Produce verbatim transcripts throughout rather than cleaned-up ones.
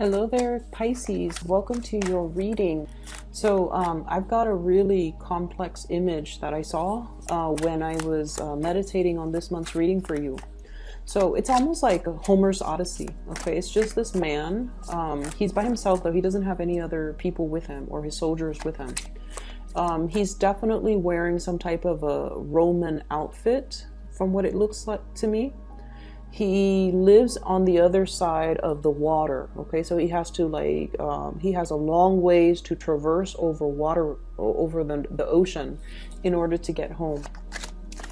Hello there, Pisces. Welcome to your reading. So um, I've got a really complex image that I saw uh, when I was uh, meditating on this month's reading for you. So it's almost like a Homer's Odyssey. Okay, it's just this man. Um, he's by himself though. He doesn't have any other people with him or his soldiers with him. Um, he's definitely wearing some type of a Roman outfit from what it looks like to me. He lives on the other side of the water, okay? So he has to like, um, he has a long ways to traverse over water, over the, the ocean in order to get home.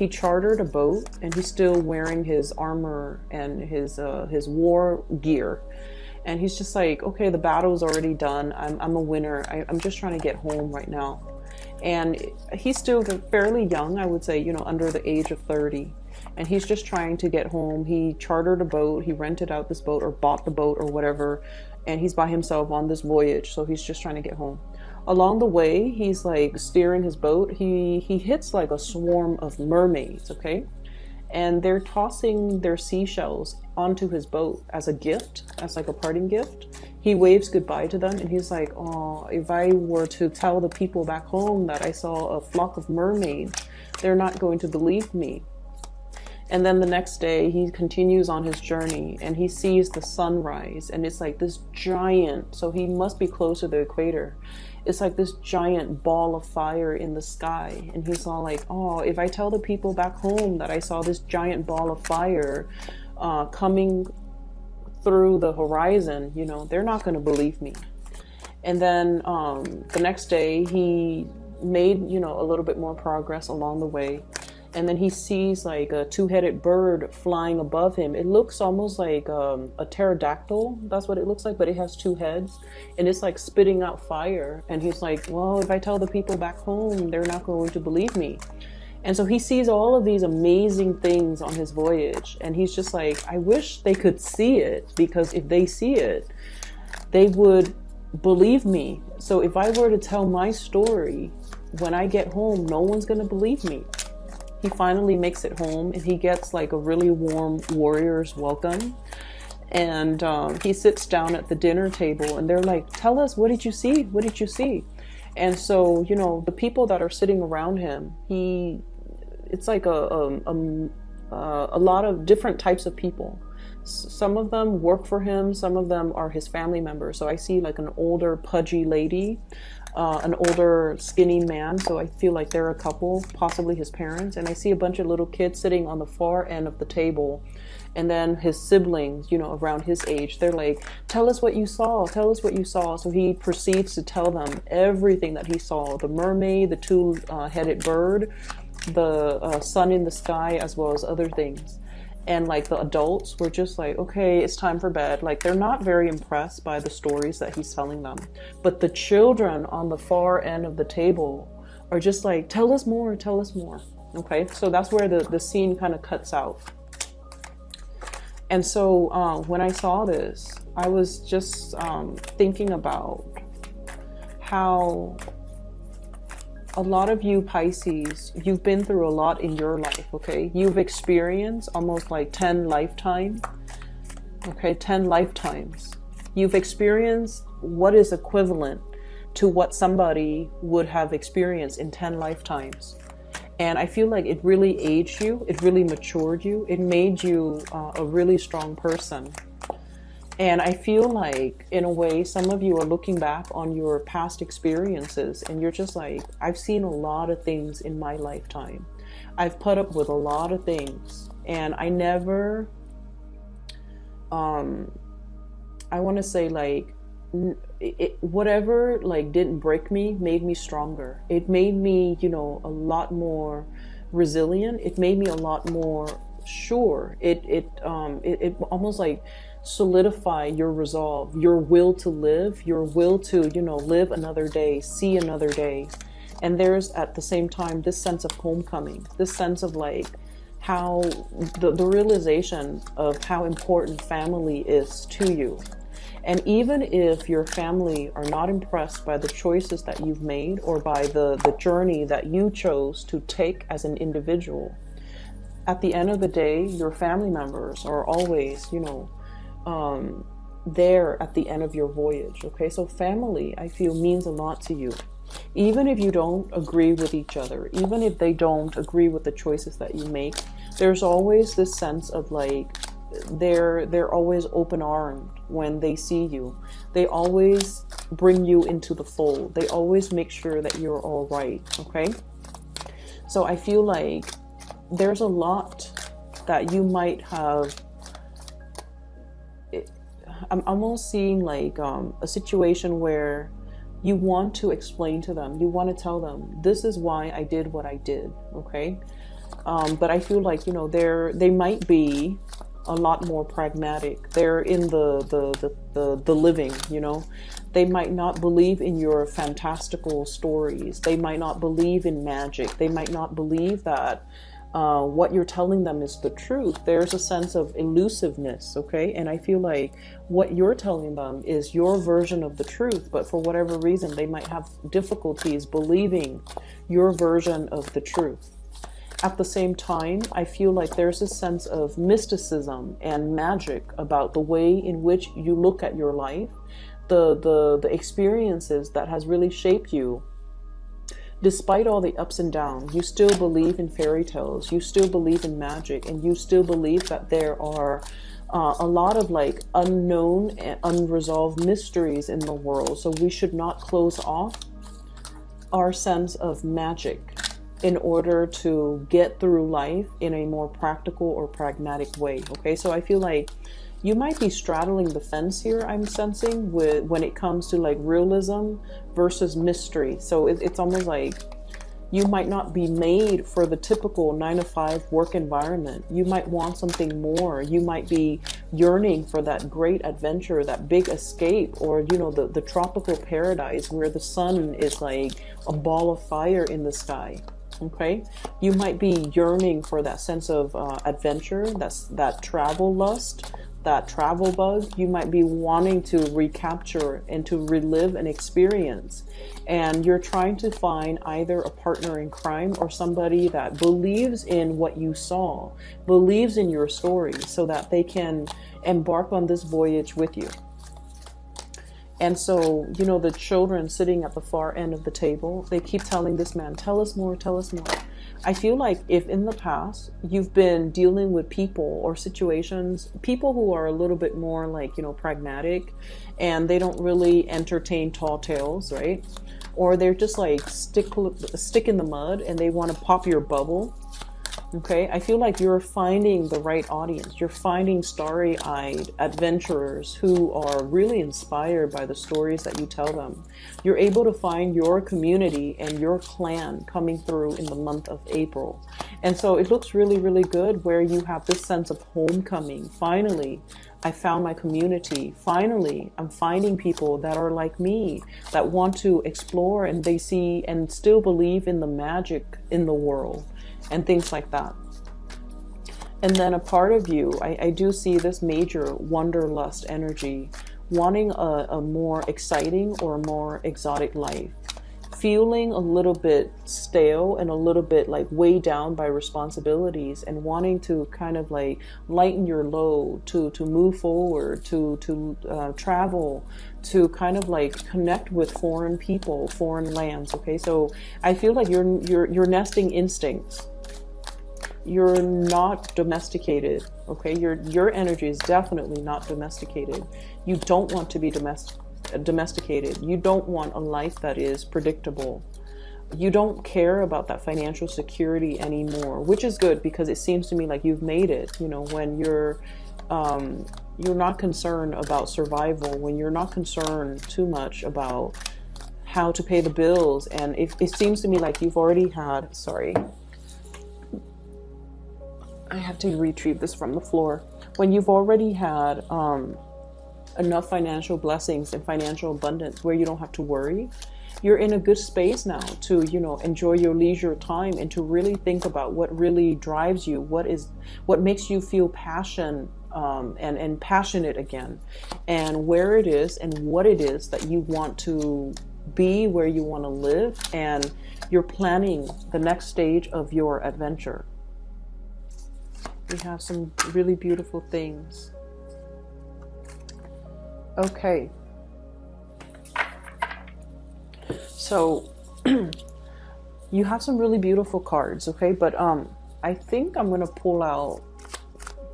He chartered a boat and he's still wearing his armor and his, uh, his war gear. And he's just like, okay, the battle's already done. I'm, I'm a winner. I, I'm just trying to get home right now. And he's still fairly young, I would say, you know, under the age of thirty. And he's just trying to get home. He chartered a boat, he rented out this boat or bought the boat or whatever, and he's by himself on this voyage, so he's just trying to get home. Along the way, he's like steering his boat. He, he hits like a swarm of mermaids, okay? And they're tossing their seashells onto his boat as a gift, as like a parting gift. He waves goodbye to them and he's like, oh, if I were to tell the people back home that I saw a flock of mermaids, they're not going to believe me. And then the next day he continues on his journey and he sees the sunrise and it's like this giant, so he must be close to the equator. It's like this giant ball of fire in the sky. And he's all like, oh, if I tell the people back home that I saw this giant ball of fire uh, coming through the horizon, you know, they're not gonna believe me. And then um, the next day he made, you know, a little bit more progress along the way. And then he sees like a two-headed bird flying above him. It looks almost like um, a pterodactyl. That's what it looks like, but it has two heads and it's like spitting out fire. And he's like, well, if I tell the people back home, they're not going to believe me. And so he sees all of these amazing things on his voyage. And he's just like, I wish they could see it, because if they see it, they would believe me. So if I were to tell my story, when I get home, no one's gonna believe me. He finally makes it home and he gets like a really warm warrior's welcome. And um, he sits down at the dinner table and they're like, tell us, what did you see? What did you see? And so, you know, the people that are sitting around him, he, it's like a, a, a, a lot of different types of people. Some of them work for him, some of them are his family members. So I see like an older pudgy lady, uh, an older skinny man, so I feel like they're a couple, possibly his parents. And I see a bunch of little kids sitting on the far end of the table, and then his siblings, you know, around his age. They're like, tell us what you saw, tell us what you saw. So he proceeds to tell them everything that he saw: the mermaid, the two-headed bird, the uh, sun in the sky, as well as other things. And like the adults were just like, okay, it's time for bed. Like they're not very impressed by the stories that he's telling them. But the children on the far end of the table are just like, tell us more, tell us more. Okay, so that's where the, the scene kind of cuts out. And so uh, when I saw this, I was just um, thinking about how a lot of you Pisces, you've been through a lot in your life, okay? You've experienced almost like ten lifetimes, okay? ten lifetimes. You've experienced what is equivalent to what somebody would have experienced in ten lifetimes. And I feel like it really aged you, it really matured you, it made you uh, a really strong person. And I feel like, in a way, some of you are looking back on your past experiences and you're just like, I've seen a lot of things in my lifetime. I've put up with a lot of things. And I never, um, I want to say like, it, whatever like didn't break me made me stronger. It made me, you know, a lot more resilient. It made me a lot more sure. It, it, um, it, it almost like solidify your resolve, your will to live, your will to, you know, live another day, see another day. And there's at the same time this sense of homecoming, this sense of like how the, the realization of how important family is to you. And even if your family are not impressed by the choices that you've made or by the, the journey that you chose to take as an individual, at the end of the day, your family members are always, you know, Um, there at the end of your voyage. Okay, so family, I feel, means a lot to you. Even if you don't agree with each other, even if they don't agree with the choices that you make, there's always this sense of like, they're they're always open-armed when they see you. They always bring you into the fold. They always make sure that you're all right. Okay, so I feel like there's a lot that you might have. I'm almost seeing like um, a situation where you want to explain to them, you want to tell them, this is why I did what I did, okay? Um, but I feel like, you know, they're, they might be a lot more pragmatic. They're in the, the, the, the, the living, you know? They might not believe in your fantastical stories. They might not believe in magic. They might not believe that uh, what you're telling them is the truth. There's a sense of elusiveness, okay? And I feel like what you're telling them is your version of the truth, but for whatever reason, they might have difficulties believing your version of the truth. At the same time, I feel like there's a sense of mysticism and magic about the way in which you look at your life, the, the, the experiences that has really shaped you. Despite all the ups and downs, you still believe in fairy tales, you still believe in magic, and you still believe that there are uh, a lot of like unknown and unresolved mysteries in the world. So we should not close off our sense of magic in order to get through life in a more practical or pragmatic way. Okay, so I feel like you might be straddling the fence here, I'm sensing, with when it comes to like realism versus mystery. So it, it's almost like you might not be made for the typical nine to five work environment. You might want something more. You might be yearning for that great adventure, that big escape, or, you know, the, the tropical paradise where the sun is like a ball of fire in the sky. Okay, you might be yearning for that sense of uh, adventure, that's that travel lust, that travel bug. You might be wanting to recapture and to relive an experience, and you're trying to find either a partner in crime or somebody that believes in what you saw, believes in your story, so that they can embark on this voyage with you. And so, you know, the children sitting at the far end of the table, they keep telling this man, tell us more, tell us more. I feel like if in the past you've been dealing with people or situations, people who are a little bit more like, you know, pragmatic, and they don't really entertain tall tales, right? Or they're just like stick, stick in the mud, and they want to pop your bubble. Okay, I feel like you're finding the right audience. You're finding starry-eyed adventurers who are really inspired by the stories that you tell them. You're able to find your community and your clan coming through in the month of April. And so it looks really, really good where you have this sense of homecoming. Finally, I found my community. Finally, I'm finding people that are like me, that want to explore, and they see and still believe in the magic in the world and things like that. And then a part of you, I, I do see this major wanderlust energy, wanting a, a more exciting or more exotic life, feeling a little bit stale and a little bit like weighed down by responsibilities, and wanting to kind of like lighten your load, to to move forward, to to uh, travel, to kind of like connect with foreign people, foreign lands. Okay, so I feel like you're you're you're nesting instincts. You're not domesticated. Okay, your your energy is definitely not domesticated. You don't want to be domesticated. domesticated. You don't want a life that is predictable. You don't care about that financial security anymore, which is good, because it seems to me like you've made it, you know, when you're um, you're not concerned about survival, when you're not concerned too much about how to pay the bills. And it, it seems to me like you've already had, sorry, I have to retrieve this from the floor, when you've already had um, enough financial blessings and financial abundance where you don't have to worry. You're in a good space now to, you know, enjoy your leisure time and to really think about what really drives you, what is, what makes you feel passion um, and, and passionate again, and where it is and what it is that you want to be, where you want to live, and you're planning the next stage of your adventure. We have some really beautiful things. Okay. So you have some really beautiful cards, okay? But um, I think I'm going to pull out,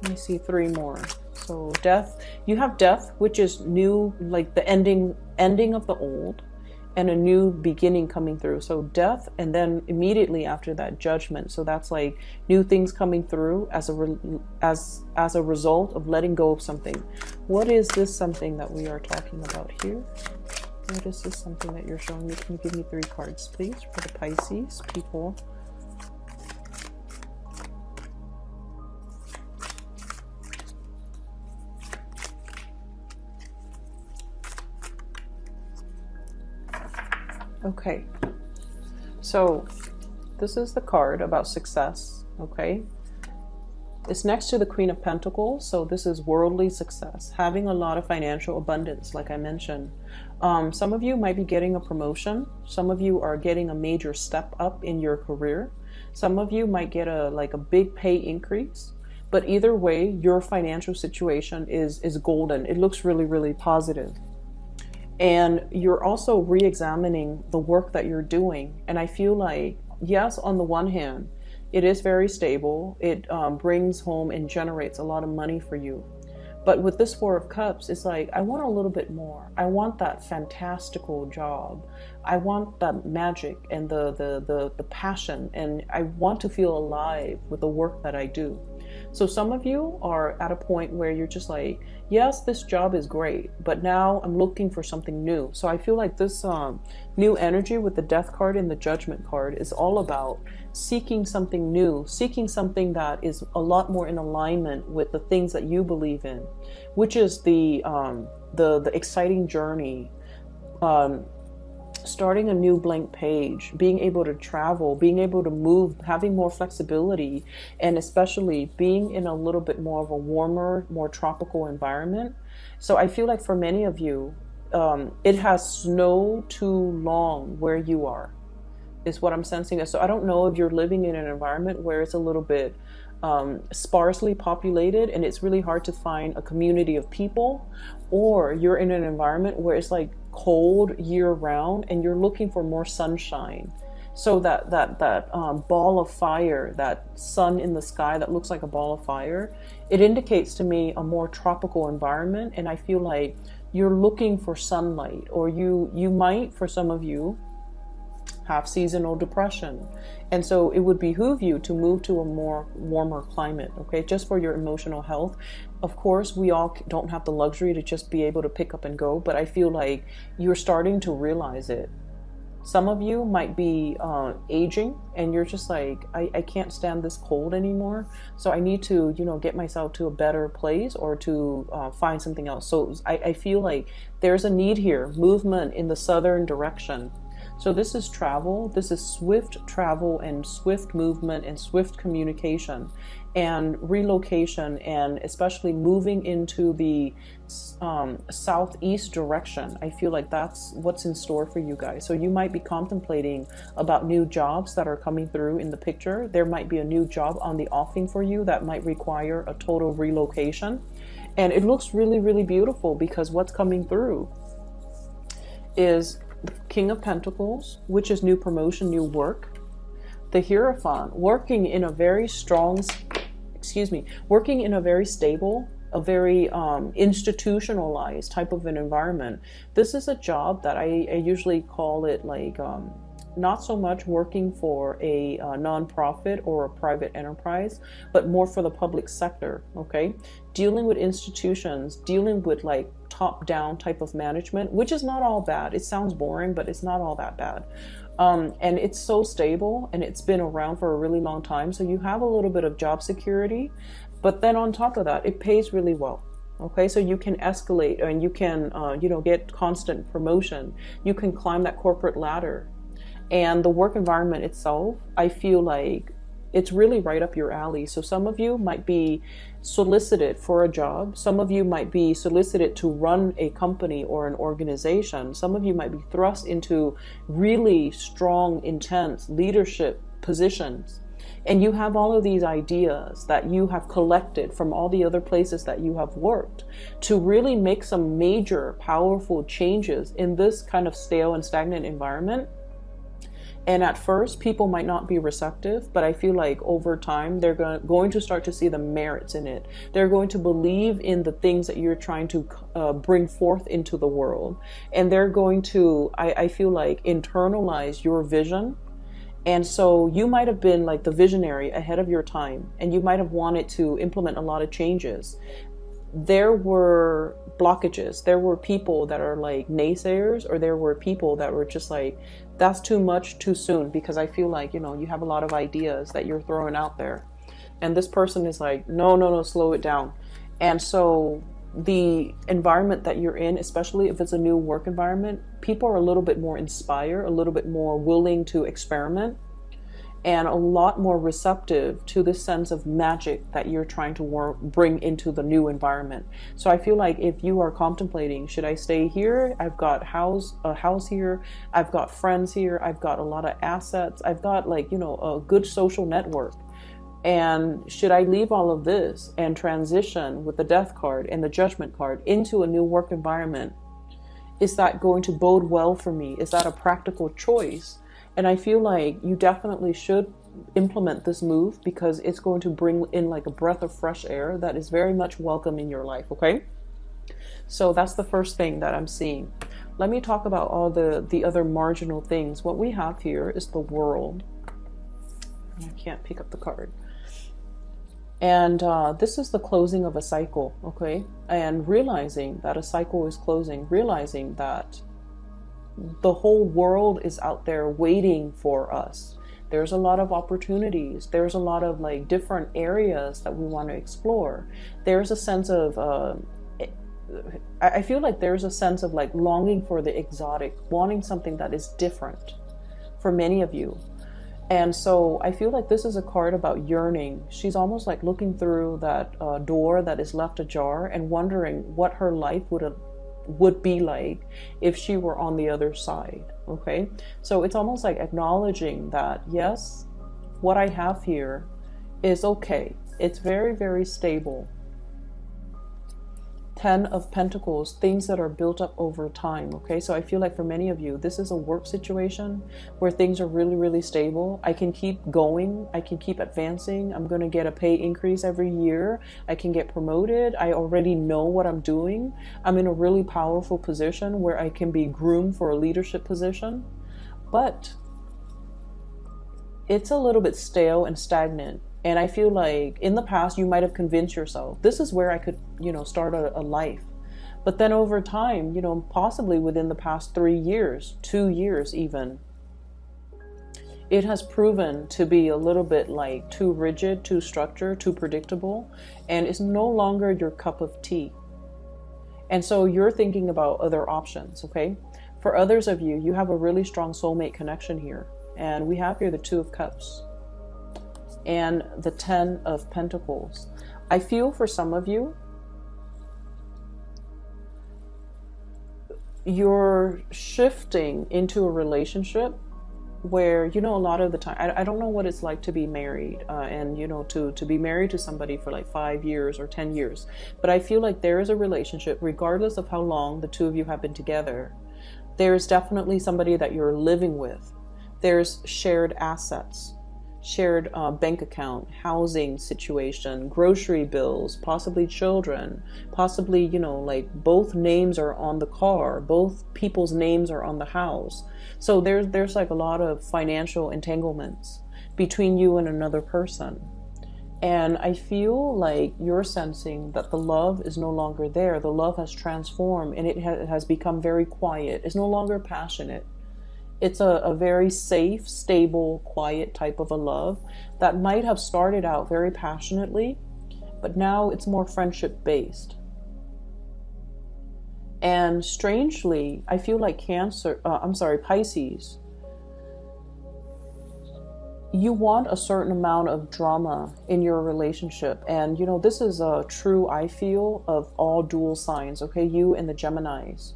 let me see, three more. So death, you have death, which is new, like the ending, ending of the old, and a new beginning coming through. So death, and then immediately after that, judgment. So that's like new things coming through as a re as as a result of letting go of something. What is this something that we are talking about here? What is this something that you're showing me? Can you give me three cards, please, for the Pisces people? Okay, so this is the card about success, okay? It's next to the Queen of Pentacles, so this is worldly success, having a lot of financial abundance, like I mentioned. Um, some of you might be getting a promotion. Some of you are getting a major step up in your career. Some of you might get a like a big pay increase. But either way, your financial situation is, is golden. It looks really, really positive. And you're also re-examining the work that you're doing. And I feel like, yes, on the one hand, it is very stable. It um, brings home and generates a lot of money for you. But with this Four of Cups, it's like, I want a little bit more. I want that fantastical job. I want that magic and the, the, the, the passion. And I want to feel alive with the work that I do. So some of you are at a point where you're just like, yes, this job is great, but now I'm looking for something new. So I feel like this um, new energy with the Death card and the Judgment card is all about seeking something new, seeking something that is a lot more in alignment with the things that you believe in, which is the, um, the, the exciting journey, um, starting a new blank page, being able to travel, being able to move, having more flexibility, and especially being in a little bit more of a warmer, more tropical environment. So I feel like for many of you, um, it has snowed too long where you are, is what I'm sensing. So I don't know if you're living in an environment where it's a little bit um, sparsely populated and it's really hard to find a community of people, or you're in an environment where it's like cold year round and you're looking for more sunshine. So that that that um, ball of fire, that sun in the sky that looks like a ball of fire, it indicates to me a more tropical environment. And I feel like you're looking for sunlight, or you you might, for some of you, have seasonal depression. And so it would behoove you to move to a more warmer climate, okay, just for your emotional health. Of course, we all don't have the luxury to just be able to pick up and go, but I feel like you're starting to realize it. Some of you might be uh, aging and you're just like, I, I can't stand this cold anymore. So I need to, you know, get myself to a better place, or to uh, find something else. So I, I feel like there's a need here, movement in the southern direction. So this is travel. This is swift travel and swift movement and swift communication and relocation, and especially moving into the um, southeast direction. I feel like that's what's in store for you guys. So you might be contemplating about new jobs that are coming through in the picture. There might be a new job on the offing for you that might require a total relocation. And it looks really, really beautiful, because what's coming through is the King of Pentacles, which is new promotion, new work. The Hierophant, working in a very strong, excuse me, working in a very stable, a very um, institutionalized type of an environment. This is a job that I, I usually call it like um, not so much working for a uh, nonprofit or a private enterprise, but more for the public sector, okay? Dealing with institutions, dealing with like top-down type of management, which is not all bad. It sounds boring, but it's not all that bad. Um, and it's so stable, and it's been around for a really long time. So you have a little bit of job security, but then on top of that, it pays really well. Okay, so you can escalate, and you can, uh, you know, get constant promotion. You can climb that corporate ladder. And the work environment itself, I feel like it's really right up your alley. So some of you might be solicited for a job. Some of you might be solicited to run a company or an organization. Some of you might be thrust into really strong, intense leadership positions. And you have all of these ideas that you have collected from all the other places that you have worked to really make some major, powerful changes in this kind of stale and stagnant environment. And at first, people might not be receptive, but I feel like over time, they're go going to start to see the merits in it. They're going to believe in the things that you're trying to uh, bring forth into the world. And they're going to, I, I feel like, internalize your vision. And so you might have been like the visionary ahead of your time, and you might have wanted to implement a lot of changes. There were blockages. There were people that are like naysayers, or there were people that were just like, that's too much too soon, because I feel like, you know, you have a lot of ideas that you're throwing out there. And this person is like, no, no, no, slow it down. And so the environment that you're in, especially if it's a new work environment, people are a little bit more inspired, a little bit more willing to experiment, and a lot more receptive to the sense of magic that you're trying to work, bring into the new environment. So I feel like if you are contemplating, should I stay here? I've got house, a house here. I've got friends here. I've got a lot of assets. I've got, like, you know, a good social network. And should I leave all of this and transition with the death card and the judgment card into a new work environment? Is that going to bode well for me? Is that a practical choice? And I feel like you definitely should implement this move, because it's going to bring in like a breath of fresh air that is very much welcome in your life, okay? So that's the first thing that I'm seeing. Let me talk about all the, the other marginal things. What we have here is the world. I can't pick up the card. And uh, this is the closing of a cycle, okay? And realizing that a cycle is closing, realizing that the whole world is out there waiting for us. There's a lot of opportunities. There's a lot of like different areas that we want to explore. There's a sense of, uh, I feel like there's a sense of like longing for the exotic, wanting something that is different for many of you. And so I feel like this is a card about yearning. She's almost like looking through that uh, door that is left ajar and wondering what her life would have would be like if she were on the other side, okay? So it's almost like acknowledging that, yes, what I have here is okay. It's very, very stable. Ten of Pentacles, things that are built up over time, okay? So I feel like for many of you, this is a work situation where things are really, really stable. I can keep going. I can keep advancing. I'm going to get a pay increase every year. I can get promoted. I already know what I'm doing. I'm in a really powerful position where I can be groomed for a leadership position. But it's a little bit stale and stagnant. And I feel like in the past, you might have convinced yourself, this is where I could, you know, start a, a life. But then over time, you know, possibly within the past three years, two years even, it has proven to be a little bit like too rigid, too structured, too predictable, and it's no longer your cup of tea. And so you're thinking about other options, okay? For others of you, you have a really strong soulmate connection here. And we have here the Two of Cups and the Ten of Pentacles. I feel for some of you, you're shifting into a relationship where, you know, a lot of the time, I, I don't know what it's like to be married uh, and, you know, to, to be married to somebody for like five years or ten years. But I feel like there is a relationship, regardless of how long the two of you have been together, there's definitely somebody that you're living with. There's shared assets. Shared uh, bank account, housing situation, grocery bills, possibly children, possibly, you know, like both names are on the car, both people's names are on the house. So there's, there's like a lot of financial entanglements between you and another person. And I feel like you're sensing that the love is no longer there. The love has transformed and it ha- has become very quiet. It's no longer passionate. It's a, a very safe, stable, quiet type of a love that might have started out very passionately, but now it's more friendship-based. And strangely, I feel like Cancer, uh, I'm sorry, Pisces, you want a certain amount of drama in your relationship. And, you know, this is a true, I feel, of all dual signs, okay? You and the Geminis.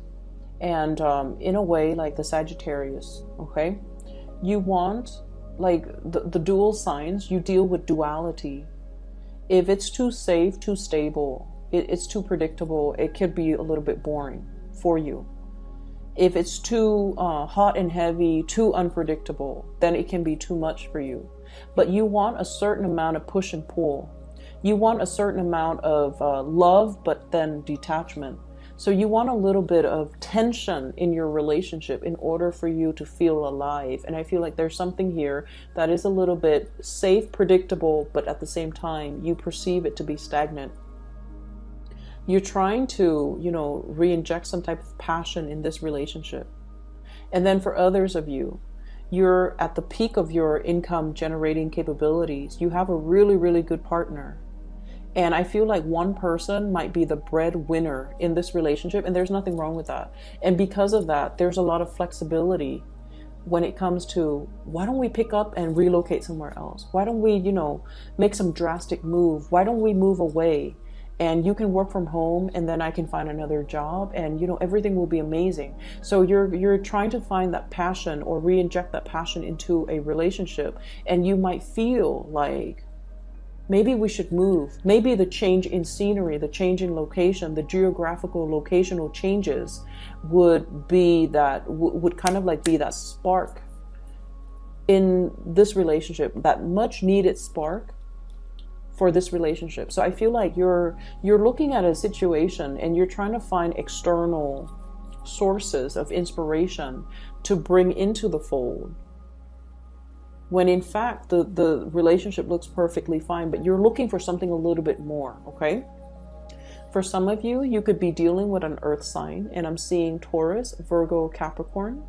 And um, in a way, like the Sagittarius, okay? You want like the, the dual signs, you deal with duality. If it's too safe, too stable, it, it's too predictable, it could be a little bit boring for you. If it's too uh, hot and heavy, too unpredictable, then it can be too much for you. But you want a certain amount of push and pull. You want a certain amount of uh, love, but then detachment. So you want a little bit of tension in your relationship in order for you to feel alive. And I feel like there's something here that is a little bit safe, predictable, but at the same time, you perceive it to be stagnant. You're trying to, you know, re-inject some type of passion in this relationship. And then for others of you, you're at the peak of your income generating capabilities. You have a really, really good partner. And I feel like one person might be the breadwinner in this relationship, and there's nothing wrong with that. And because of that, there's a lot of flexibility when it comes to, why don't we pick up and relocate somewhere else? Why don't we, you know, make some drastic move? Why don't we move away? And you can work from home, and then I can find another job, and you know, everything will be amazing. So you're you're trying to find that passion or re-inject that passion into a relationship, and you might feel like, maybe we should move. Maybe the change in scenery, the change in location, the geographical locational changes would be that, would kind of like be that spark in this relationship, that much needed spark for this relationship. So I feel like you're, you're looking at a situation and you're trying to find external sources of inspiration to bring into the fold, when in fact the, the relationship looks perfectly fine, but you're looking for something a little bit more, okay? For some of you, you could be dealing with an earth sign, and I'm seeing Taurus, Virgo, Capricorn.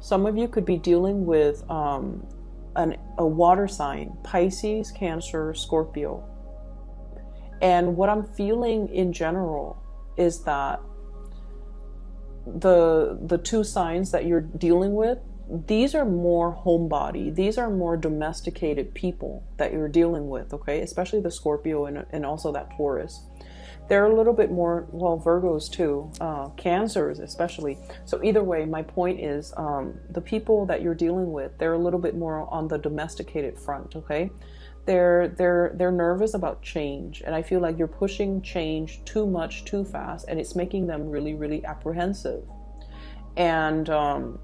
Some of you could be dealing with um, an, a water sign, Pisces, Cancer, Scorpio. And what I'm feeling in general is that the, the two signs that you're dealing with, these are more homebody. These are more domesticated people that you're dealing with, okay? Especially the Scorpio and, and also that Taurus. They're a little bit more, well, Virgos too, uh, Cancers especially. So either way, my point is um, the people that you're dealing with, they're a little bit more on the domesticated front, okay? They're, they're, they're nervous about change, and I feel like you're pushing change too much, too fast, and it's making them really, really apprehensive. And um,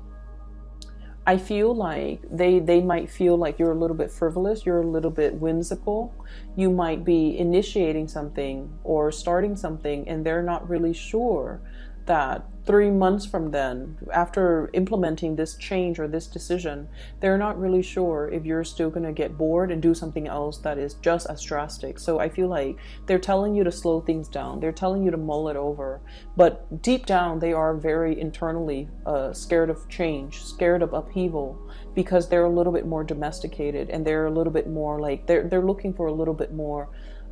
I feel like they, they might feel like you're a little bit frivolous, you're a little bit whimsical. You might be initiating something or starting something, and they're not really sure that three months from then, after implementing this change or this decision, they're not really sure if you're still going to get bored and do something else that is just as drastic. So I feel like they're telling you to slow things down. They're telling you to mull it over. But deep down, they are very internally uh, scared of change, scared of upheaval, because they're a little bit more domesticated, and they're a little bit more like, they're, they're looking for a little bit more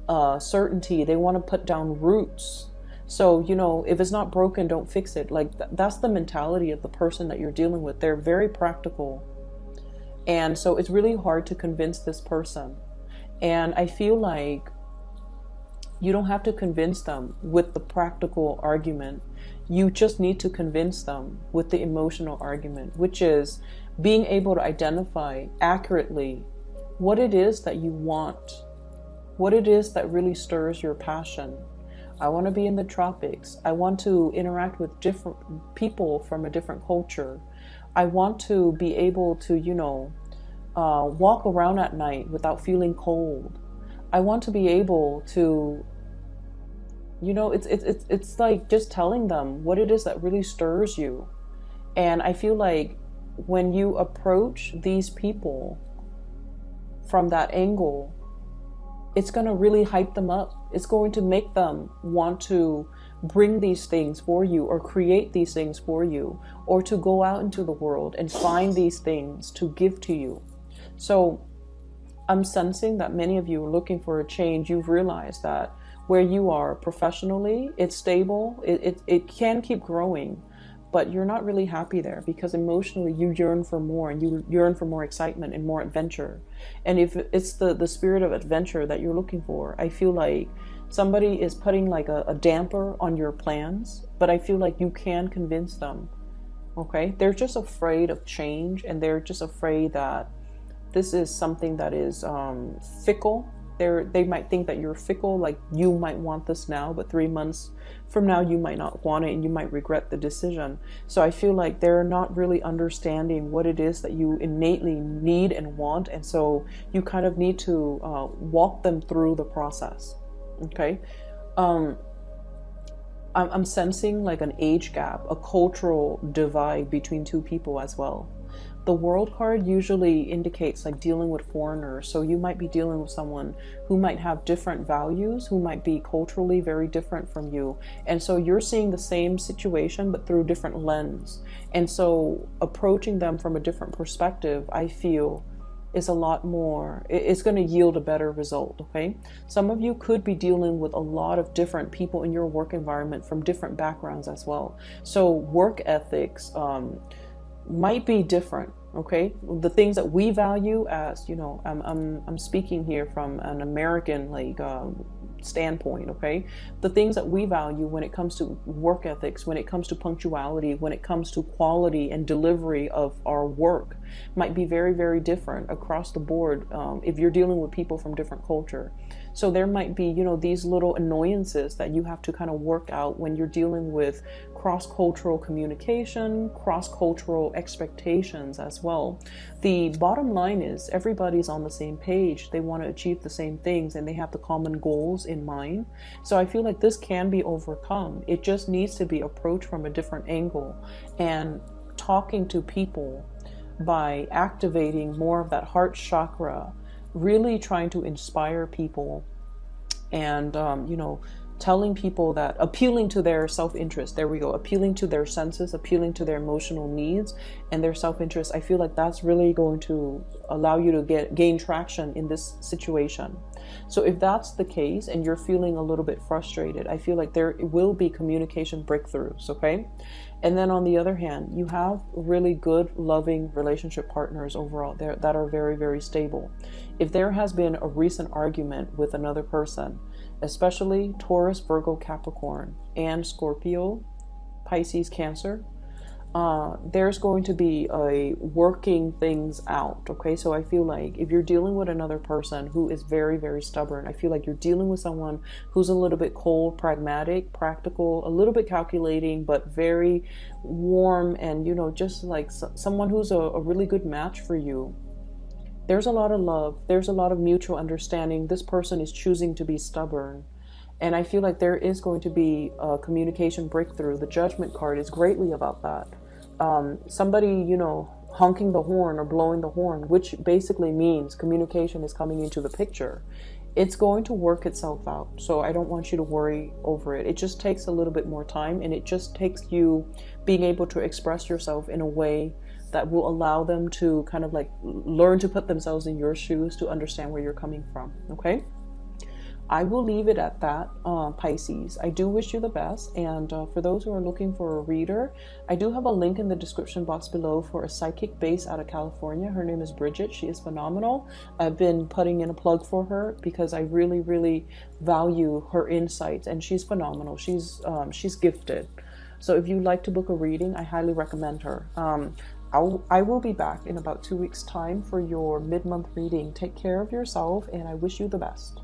uh, certainty. They want to put down roots. So, you know, if it's not broken, don't fix it. Like, th that's the mentality of the person that you're dealing with. They're very practical. And so it's really hard to convince this person. And I feel like you don't have to convince them with the practical argument. You just need to convince them with the emotional argument, which is being able to identify accurately what it is that you want, what it is that really stirs your passion. I want to be in the tropics. I want to interact with different people from a different culture. I want to be able to, you know, uh, walk around at night without feeling cold. I want to be able to, you know, it's, it's, it's, it's like just telling them what it is that really stirs you. And I feel like when you approach these people from that angle, it's going to really hype them up. It's going to make them want to bring these things for you, or create these things for you, or to go out into the world and find these things to give to you. So I'm sensing that many of you are looking for a change. You've realized that where you are professionally, it's stable. It, it, it can keep growing, but you're not really happy there, because emotionally you yearn for more, and you yearn for more excitement and more adventure. And if it's the, the spirit of adventure that you're looking for, I feel like somebody is putting like a, a damper on your plans, but I feel like you can convince them, okay? They're just afraid of change, and they're just afraid that This is something that is um, fickle. They're, they might think that you're fickle, like you might want this now, but three months from now you might not want it and you might regret the decision. So I feel like they're not really understanding what it is that you innately need and want, and so you kind of need to uh, walk them through the process, okay? Um, I'm, I'm sensing like an age gap, a cultural divide between two people as well. The World card usually indicates like dealing with foreigners, so you might be dealing with someone who might have different values, who might be culturally very different from you, and so you're seeing the same situation but through different lens, and so approaching them from a different perspective, I feel, is a lot more, it's going to yield a better result, okay? Some of you could be dealing with a lot of different people in your work environment from different backgrounds as well, so work ethics um might be different, okay? The things that we value as, you know, I'm, I'm, I'm speaking here from an American like um, standpoint, okay? The things that we value when it comes to work ethics, when it comes to punctuality, when it comes to quality and delivery of our work might be very, very different across the board um, if you're dealing with people from different culture. So there might be, you know, these little annoyances that you have to kind of work out when you're dealing with cross-cultural communication, cross-cultural expectations as well. The bottom line is everybody's on the same page. They want to achieve the same things and they have the common goals in mind. So I feel like this can be overcome. It just needs to be approached from a different angle, and talking to people by activating more of that heart chakra, really trying to inspire people and, um, you know, telling people that, appealing to their self-interest, there we go, appealing to their senses, appealing to their emotional needs and their self-interest. I feel like that's really going to allow you to get gain traction in this situation. So if that's the case and you're feeling a little bit frustrated, I feel like there will be communication breakthroughs, okay? And then on the other hand, you have really good, loving relationship partners overall there that are very, very stable. If there has been a recent argument with another person, especially Taurus, Virgo, Capricorn, and Scorpio, Pisces, Cancer, Uh, there's going to be a working things out, okay? So I feel like if you're dealing with another person who is very, very stubborn, I feel like you're dealing with someone who's a little bit cold, pragmatic, practical, a little bit calculating, but very warm and, you know, just like so someone who's a, a really good match for you. There's a lot of love. There's a lot of mutual understanding. This person is choosing to be stubborn. And I feel like there is going to be a communication breakthrough. The Judgment card is greatly about that. Um, somebody, you know, honking the horn or blowing the horn, which basically means communication is coming into the picture. It's going to work itself out. So I don't want you to worry over it. It just takes a little bit more time, and it just takes you being able to express yourself in a way that will allow them to kind of like learn to put themselves in your shoes to understand where you're coming from, okay? I will leave it at that, uh, Pisces. I do wish you the best, and uh, for those who are looking for a reader, I do have a link in the description box below for a psychic based out of California. Her name is Bridget. She is phenomenal. I've been putting in a plug for her because I really, really value her insights, and she's phenomenal. She's, um, she's gifted. So if you'd like to book a reading, I highly recommend her. Um, I'll, I will be back in about two weeks' time for your mid-month reading. Take care of yourself, and I wish you the best.